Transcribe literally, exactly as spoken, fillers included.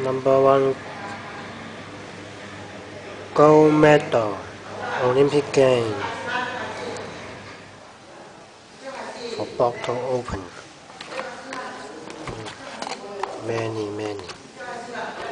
Number one, gold medal, Olympic game for bottle open. Many, many.